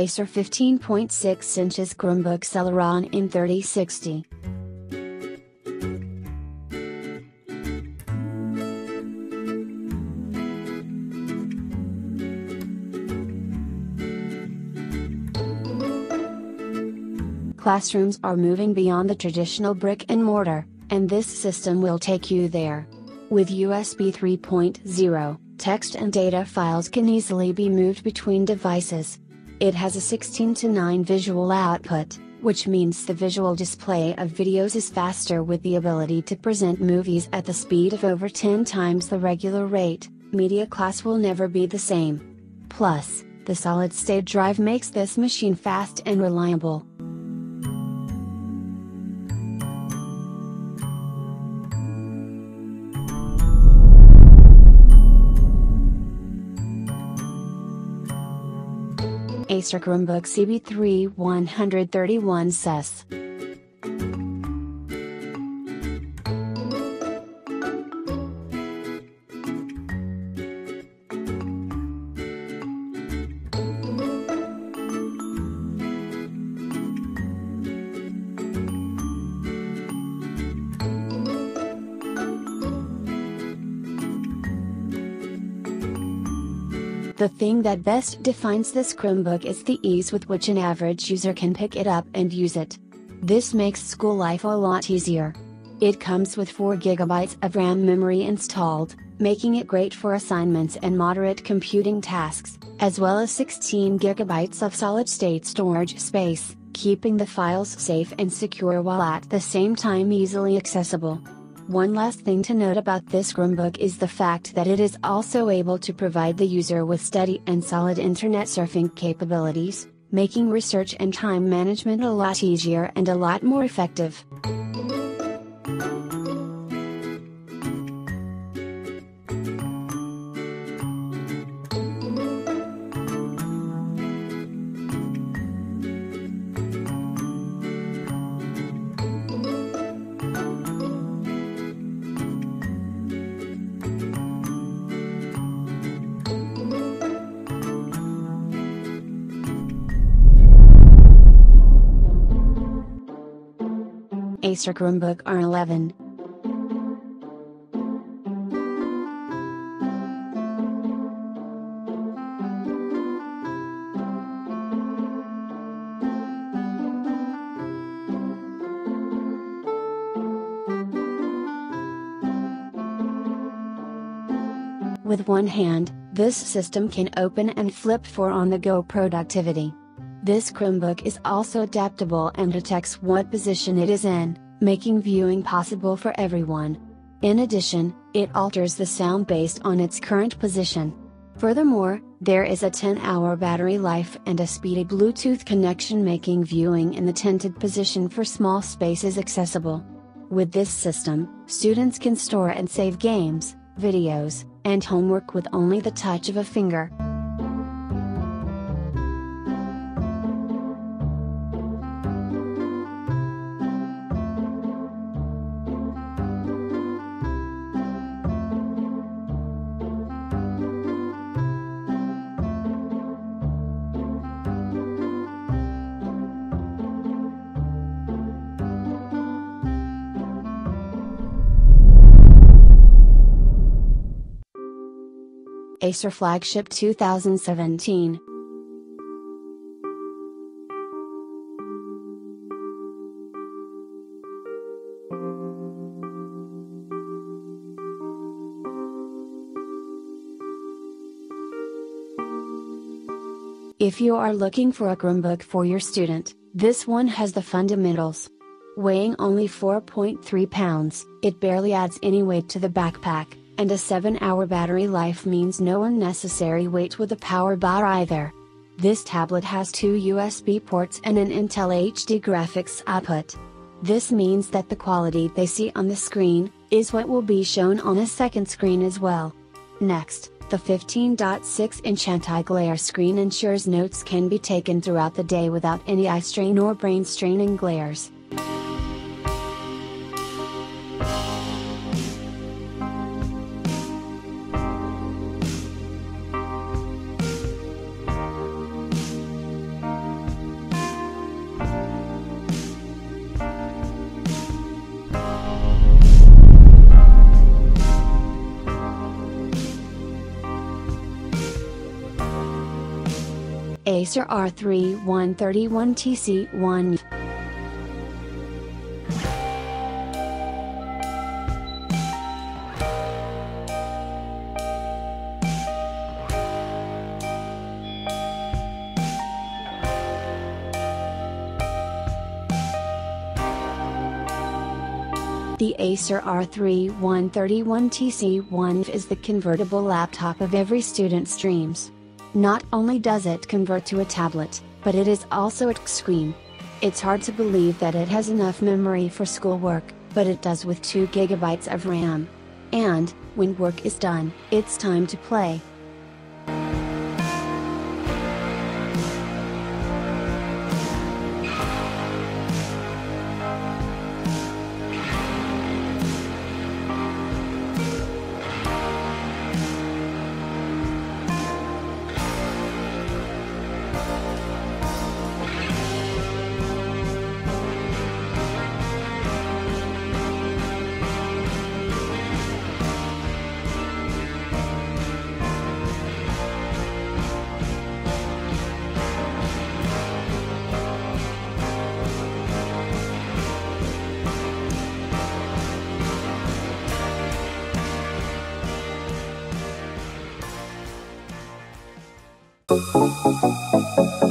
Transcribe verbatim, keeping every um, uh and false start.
Acer fifteen point six inches Chromebook Celeron N thirty sixty. Classrooms are moving beyond the traditional brick and mortar, and this system will take you there. With U S B three point oh, text and data files can easily be moved between devices. It has a sixteen to nine visual output, which means the visual display of videos is faster, with the ability to present movies at the speed of over ten times the regular rate. Media class will never be the same. Plus, the solid-state drive makes this machine fast and reliable. Acer Chromebook C B three one thirty-one S S. The thing that best defines this Chromebook is the ease with which an average user can pick it up and use it. This makes school life a lot easier. It comes with four gigabytes of RAM memory installed, making it great for assignments and moderate computing tasks, as well as sixteen gigabytes of solid-state storage space, keeping the files safe and secure while at the same time easily accessible. One last thing to note about this Chromebook is the fact that it is also able to provide the user with steady and solid internet surfing capabilities, making research and time management a lot easier and a lot more effective. Acer Chromebook R eleven. With one hand, this system can open and flip for on-the-go productivity. This Chromebook is also adaptable and detects what position it is in, making viewing possible for everyone. In addition, it alters the sound based on its current position. Furthermore, there is a ten hour battery life and a speedy Bluetooth connection, making viewing in the tinted position for small spaces accessible. With this system, students can store and save games, videos, and homework with only the touch of a finger. Acer Flagship twenty seventeen. If you are looking for a Chromebook for your student, this one has the fundamentals. Weighing only four point three pounds, it barely adds any weight to the backpack, and a seven hour battery life means no unnecessary weight with a power bar either. This tablet has two U S B ports and an Intel H D graphics output. This means that the quality they see on the screen is what will be shown on a second screen as well. Next, the fifteen point six inch anti-glare screen ensures notes can be taken throughout the day without any eye strain or brain straining glares. Acer R eleven thirty-one T C one. The Acer R eleven thirty-one T C one is the convertible laptop of every student's dreams. Not only does it convert to a tablet, but it is also a touchscreen. It's hard to believe that it has enough memory for schoolwork, but it does with two gigabytes of RAM. And, when work is done, it's time to play. Thank you.